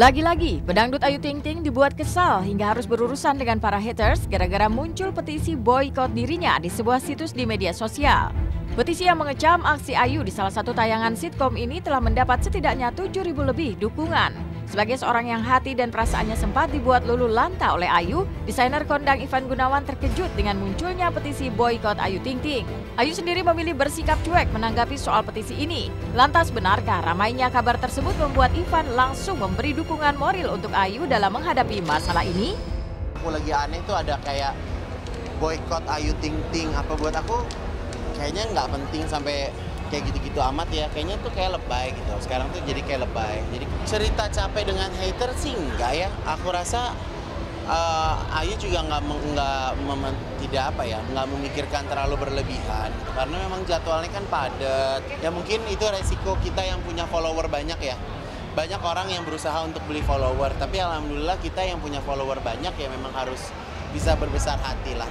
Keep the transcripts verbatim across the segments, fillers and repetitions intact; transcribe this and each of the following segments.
Lagi-lagi, pedangdut Ayu Ting Ting dibuat kesal hingga harus berurusan dengan para haters gara-gara muncul petisi boikot dirinya di sebuah situs di media sosial. Petisi yang mengecam aksi Ayu di salah satu tayangan sitkom ini telah mendapat setidaknya tujuh ribu lebih dukungan. Sebagai seorang yang hati dan perasaannya sempat dibuat lulu lanta oleh Ayu, desainer kondang Ivan Gunawan terkejut dengan munculnya petisi boikot Ayu Ting Ting. Ayu sendiri memilih bersikap cuek menanggapi soal petisi ini. Lantas benarkah ramainya kabar tersebut membuat Ivan langsung memberi dukungan moral untuk Ayu dalam menghadapi masalah ini? Aku lagi aneh tuh ada kayak boikot Ayu Ting Ting, apa buat aku kayaknya nggak penting sampai kayak gitu-gitu amat ya, kayaknya tuh kayak lebay gitu. Sekarang tuh jadi kayak lebay. Jadi cerita capek dengan hater sih enggak ya. Aku rasa uh, Ayu juga nggak nggak tidak apa ya, nggak memikirkan terlalu berlebihan. Gitu. Karena memang jadwalnya kan padat. Ya mungkin itu resiko kita yang punya follower banyak ya. Banyak orang yang berusaha untuk beli follower. Tapi alhamdulillah kita yang punya follower banyak ya memang harus bisa berbesar hati lah.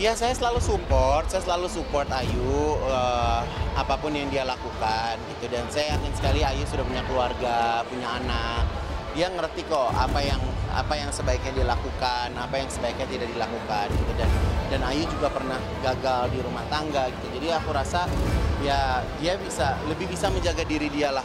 Ya saya selalu support, saya selalu support Ayu uh, apapun yang dia lakukan gitu, dan saya yakin sekali Ayu sudah punya keluarga, punya anak. Dia ngerti kok apa yang apa yang sebaiknya dilakukan, apa yang sebaiknya tidak dilakukan gitu, dan dan Ayu juga pernah gagal di rumah tangga gitu. Jadi aku rasa ya dia bisa lebih bisa menjaga diri dia lah.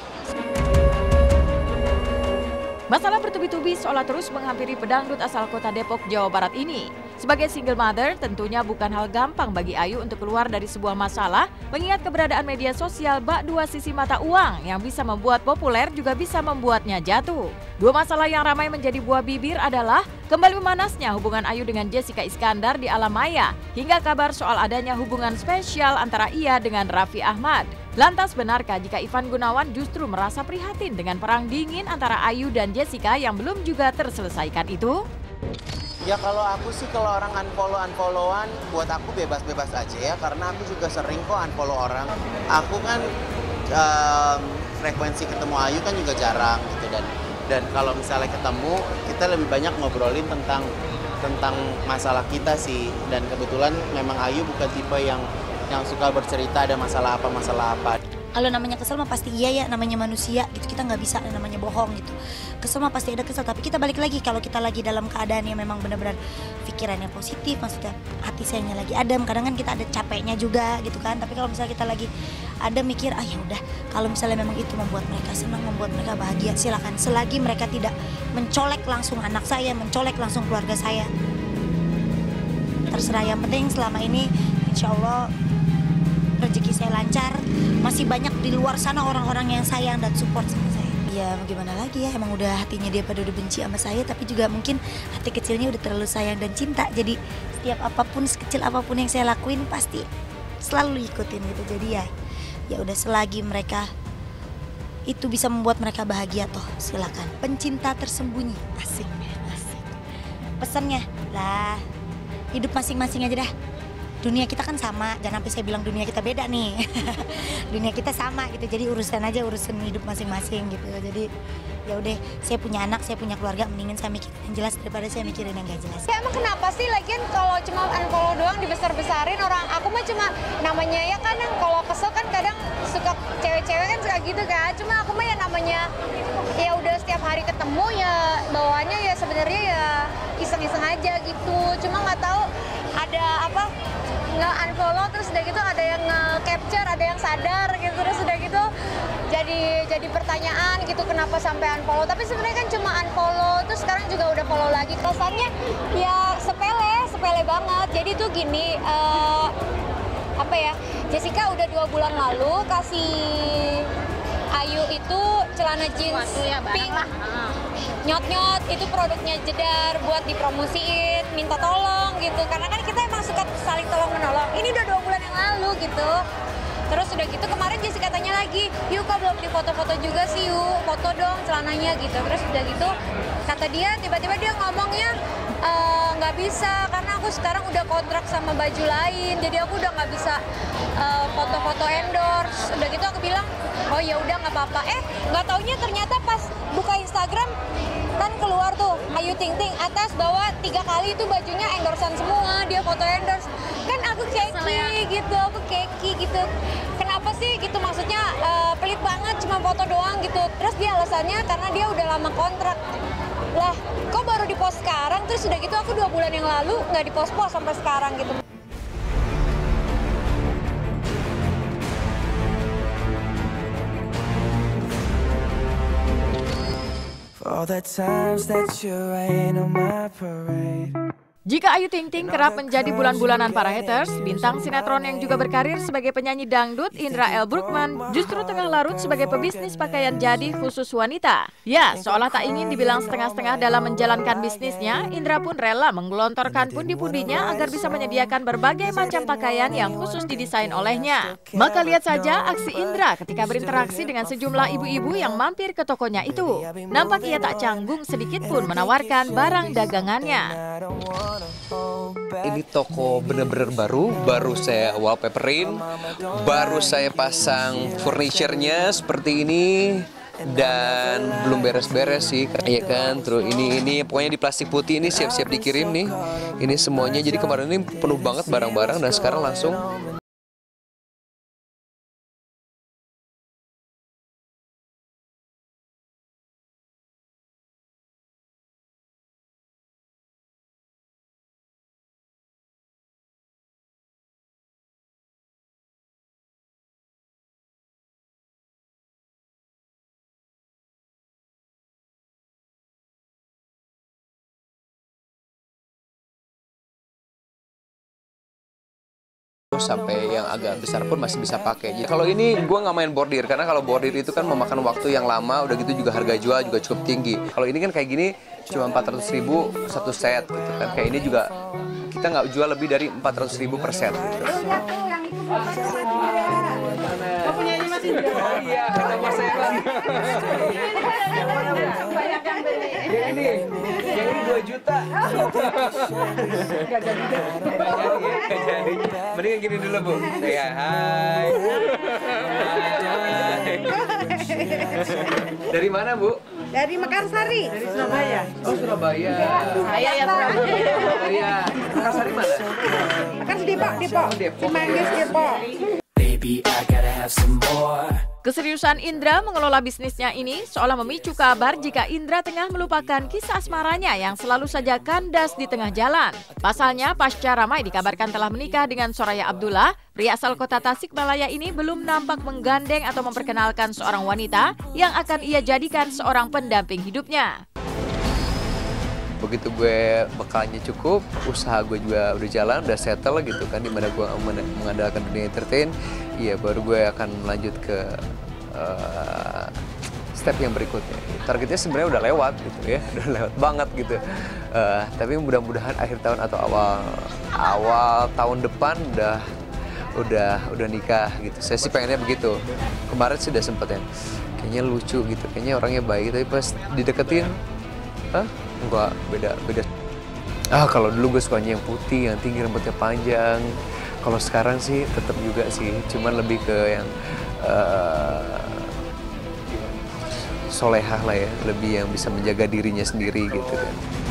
Masalah bertubi-tubi seolah terus menghampiri pedangdut asal kota Depok, Jawa Barat ini. Sebagai single mother, tentunya bukan hal gampang bagi Ayu untuk keluar dari sebuah masalah, mengingat keberadaan media sosial bak dua sisi mata uang yang bisa membuat populer juga bisa membuatnya jatuh. Dua masalah yang ramai menjadi buah bibir adalah kembali memanasnya hubungan Ayu dengan Jessica Iskandar di alam maya, hingga kabar soal adanya hubungan spesial antara ia dengan Raffi Ahmad. Lantas benarkah jika Ivan Gunawan justru merasa prihatin dengan perang dingin antara Ayu dan Jessica yang belum juga terselesaikan itu? Ya kalau aku sih, kalau orang unfollow-unfollowan, buat aku bebas-bebas aja ya. Karena aku juga sering kok unfollow orang. Aku kan um, frekuensi ketemu Ayu kan juga jarang gitu. Dan dan kalau misalnya ketemu, kita lebih banyak ngobrolin tentang tentang masalah kita sih. Dan kebetulan memang Ayu bukan tipe yang... yang suka bercerita ada masalah apa masalah apa. Kalau namanya kesel mah pasti iya ya, namanya manusia gitu, kita nggak bisa ada namanya bohong gitu. Kesel mah pasti ada kesel, tapi kita balik lagi kalau kita lagi dalam keadaan yang memang benar-benar pikirannya positif, maksudnya hati sayangnya lagi adem. Kadang kan kita ada capeknya juga gitu kan, tapi kalau misalnya kita lagi ada mikir, ah ya udah, kalau misalnya memang itu membuat mereka senang, membuat mereka bahagia, silakan. Selagi mereka tidak mencolek langsung anak saya, mencolek langsung keluarga saya, terserah. Yang penting selama ini insya Allah rezeki saya lancar, masih banyak di luar sana orang-orang yang sayang dan support sama saya. Ya gimana lagi ya, emang udah hatinya dia pada udah benci sama saya, tapi juga mungkin hati kecilnya udah terlalu sayang dan cinta. Jadi setiap apapun, sekecil apapun yang saya lakuin pasti selalu ikutin gitu. Jadi ya, ya udah selagi mereka itu bisa membuat mereka bahagia toh silakan. Pencinta tersembunyi, asik, asik. Pesannya lah, hidup masing-masing aja dah. Dunia kita kan sama, jangan sampai saya bilang dunia kita beda nih. Dunia kita sama gitu, jadi urusan aja urusan hidup masing-masing gitu. Jadi ya udah, saya punya anak, saya punya keluarga, mendingan saya mikirin yang jelas daripada saya mikirin yang gak jelas. Ya emang kenapa sih, lagian kalau cuma unfollow doang dibesar-besarin orang, aku mah cuma namanya ya kadang kalau kesel kan kadang suka cewek-cewek kan suka gitu kan. Cuma aku mah ya namanya ya udah setiap hari ketemu ya bawaannya ya sebenarnya ya iseng-iseng aja gitu. Cuma nggak tahu ada apa, nge-unfollow terus udah gitu ada yang nge-capture, ada yang sadar gitu, terus udah gitu jadi jadi pertanyaan gitu kenapa sampai unfollow, tapi sebenarnya kan cuma unfollow terus sekarang juga udah follow lagi. Kesannya ya sepele, sepele banget. Jadi tuh gini, uh, apa ya, Jessica udah dua bulan lalu kasih Ayu itu celana jeans pink nyot-nyot, itu produknya Jedar buat dipromosiin, minta tolong gitu, karena kan kita emang suka saling tolong menolong. Ini udah dua bulan yang lalu gitu. Terus udah gitu kemarin Jessica tanya lagi, yuk kok belum di foto-foto juga sih, yuk foto dong celananya gitu. Terus udah gitu kata dia tiba-tiba dia ngomongnya nggak e, bisa karena aku sekarang udah kontrak sama baju lain, jadi aku udah nggak bisa foto-foto e, endorse. Udah gitu aku bilang oh ya udah nggak apa-apa. Eh nggak taunya ternyata pas buka Instagram kan keluar tuh Ayu Ting Ting atas bawah tiga kali itu bajunya endorsean semua, dia foto endorse. Kan aku keki gitu, aku keki gitu. Kenapa sih gitu maksudnya uh, pelit banget cuma foto doang gitu. Terus dia alasannya karena dia udah lama kontrak. Lah, kok baru di-post sekarang? Terus udah gitu aku dua bulan yang lalu nggak di-post-post sampai sekarang gitu. Jika Ayu Ting Ting kerap menjadi bulan-bulanan para haters, bintang sinetron yang juga berkarir sebagai penyanyi dangdut Indra Brugman justru tengah larut sebagai pebisnis pakaian jadi khusus wanita. Ya, seolah tak ingin dibilang setengah-setengah dalam menjalankan bisnisnya, Indra pun rela menggelontorkan pundi-pundinya agar bisa menyediakan berbagai macam pakaian yang khusus didesain olehnya. Maka lihat saja aksi Indra ketika berinteraksi dengan sejumlah ibu-ibu yang mampir ke tokonya itu. Nampak ia tak canggung sedikit pun menawarkan barang dagangannya. Ini toko bener-bener baru, baru saya wallpaperin, baru saya pasang furniture-nya seperti ini, dan belum beres-beres sih, ya kan. Terus ini ini pokoknya di plastik putih ini siap-siap dikirim nih, ini semuanya. Jadi kemarin ini penuh banget barang-barang dan sekarang langsung. Sampai yang agak besar pun masih bisa pakai. Jadi kalau ini gue nggak main bordir, karena kalau bordir itu kan memakan waktu yang lama, udah gitu juga harga jual juga cukup tinggi. Kalau ini kan kayak gini cuma empat ratus ribu satu set gitu kan. Kayak ini juga kita nggak jual lebih dari empat ratus ribu per set gitu. Yang ini, yang ini dua juta. Gak jadi deh. Gak jadi. Mendingan gini dulu, Bu. Ya, hai. Hai. Dari mana, Bu? Dari Mekarsari. Dari Surabaya. Oh, Surabaya. Saya yang Surabaya. Surabaya. Mekarsari mana? Mekarsari Depok, Depok. Cimanggis Depok. Baby, I gotta have some more. Keseriusan Indra mengelola bisnisnya ini seolah memicu kabar jika Indra tengah melupakan kisah asmaranya yang selalu saja kandas di tengah jalan. Pasalnya, pasca ramai dikabarkan telah menikah dengan Soraya Abdullah, pria asal kota Tasikmalaya ini belum nampak menggandeng atau memperkenalkan seorang wanita yang akan ia jadikan seorang pendamping hidupnya. Begitu gue bekalnya cukup, usaha gue juga udah jalan, udah settle gitu kan, dimana gue mengandalkan dunia entertain, ya baru gue akan lanjut ke uh, step yang berikutnya. Targetnya sebenarnya udah lewat gitu ya, udah lewat banget gitu. Uh, tapi mudah-mudahan akhir tahun atau awal awal tahun depan udah udah udah nikah gitu. Saya sih pengennya begitu. Kemarin sih udah sempet ya, kayaknya lucu gitu, kayaknya orangnya baik, tapi pas dideketin, huh? Enggak, beda-beda. Ah, kalau dulu gue sukanya yang putih, yang tinggi, rambutnya panjang. Kalau sekarang sih tetap juga sih, cuman lebih ke yang uh, solehah lah ya, lebih yang bisa menjaga dirinya sendiri gitu kan.